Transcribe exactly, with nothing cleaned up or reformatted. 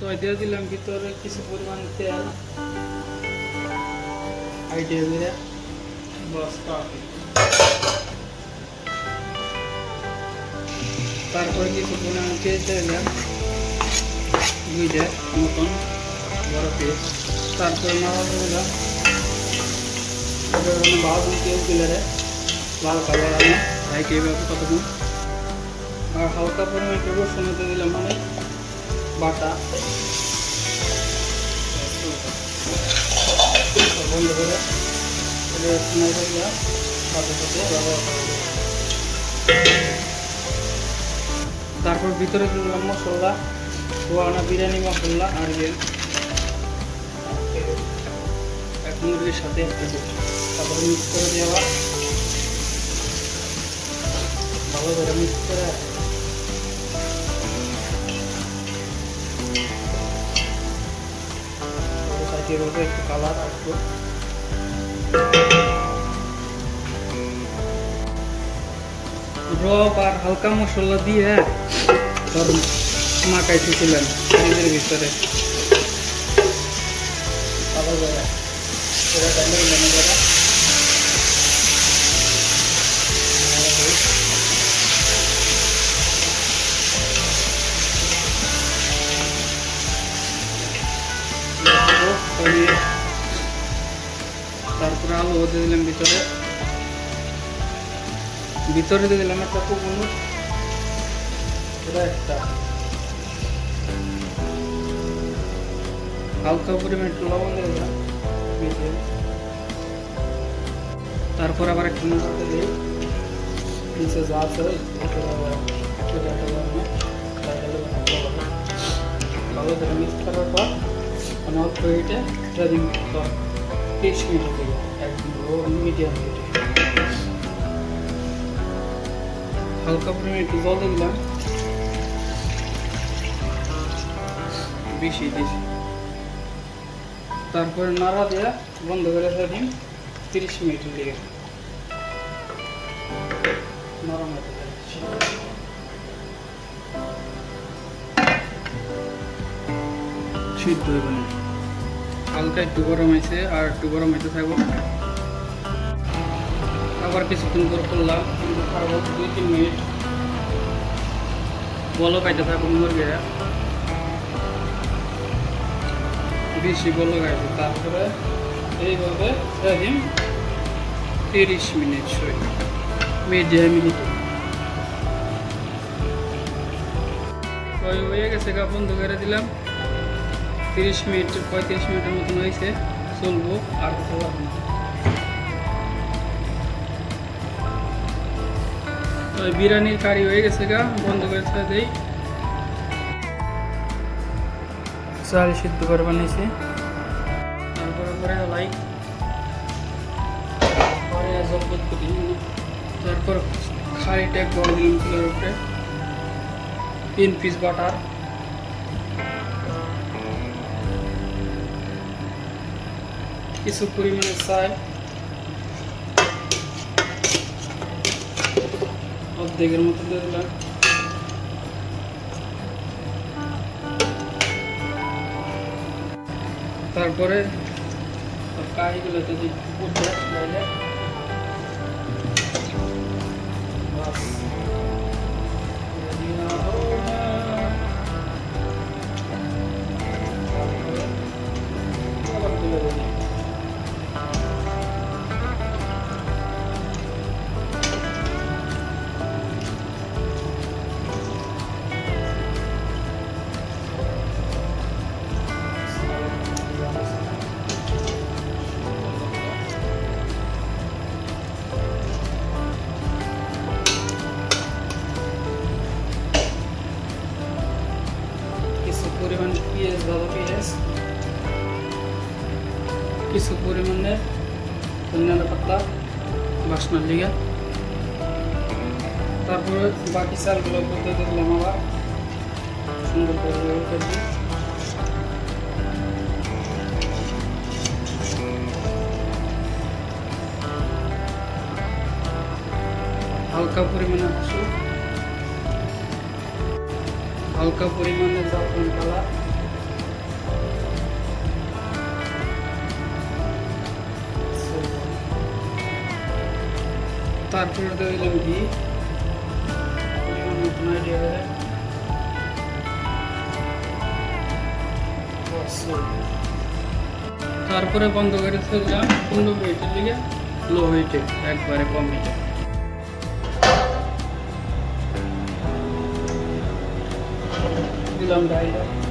तो দিয়ে দিলাম ভিতরে কিছু পরিমাণ তেল আর দিয়ে দিলে বাস কাফি তারপর কিছু পরিমাণ তেল দিলাম দুই দে মতন বড় পেস্ট তারপর নাও হলো এর জন্য বাবু তেল দিলে লাল কালার আমি ভাই কেবে কতটুকু আর হালকা পরিমাণ দেব সোনাতে দিলাম মানে बाटा बंद कर तारपर भीतरे दिलाम मसला पुराना बिरियानी मसला और ये एक मुर्गिर साथे तारपर मिक्स कर देवा भालो करे मिक्स कर के ऊपर एक कलर आपको रो बार हल्का मसाला दिए और माकाई छिलेन এর ভিতরে আবার যারা এরা ডালে নেন যারা होते दिलाम ভিতরে ভিতরে দিলাম একটা কোন এটা একটা হালকা পরিমাণ লবণ দিলাম তারপর আবার একটু নুন দিলাম পিছে যা আছে এটা এটা ভালো করে মিক্স করার পর অনল প্লেটে ট্রেডিং করব टेस्ट भी लगेगा एकदम मीडियम मीडियम हल्का प्रीमियम डिज़ोल्व कर दिया बीसी दिस तार पर नारा दिया बंद कर दिया दिन तीस मिनट लिए नारा मत दिया छीट दो बने हल्का एक गरम आइसे और एक गरम होते থাকবো আবার কিছুক্ষণ পর করলাম তারপর দুই তিন মিনিট বলো পাইতে থাকবো মুরগিরা বেশি বলো গাইছে তারপরে এইভাবে রাখুন तीस মিনিট সময় মিডিয়াম মিনিট কই হয়ে গেছে গা বন্ধ করে দিলাম तीस मिनट पैंतीस मिनट मतन हो चलो और तो बिरियानी कारी हो गए गा बंद कर दी चाल सिद्ध कर बने से तरह खाली टैग बड़ दिल तीन पिस बाटार किसु पूरी में साय अब देगर मत दे दिला तार परे अब काई के लेते जी ऊपर ले ले बस ये ना हो ना अब ले ले किस पूरे मैंने धनिया का पत्ता बासना लिया तारपर बाकी साल गुलाब पत्ते दिल हमारा सुंदर कर दी हल्का परिमाण हल्का परिमाण जाफरान कलर तारपुर लंबी तारपुरे बंद कर पंद्रह मिनट लगे लो हिटे एक बारे कम हिटे दिलाम डाल।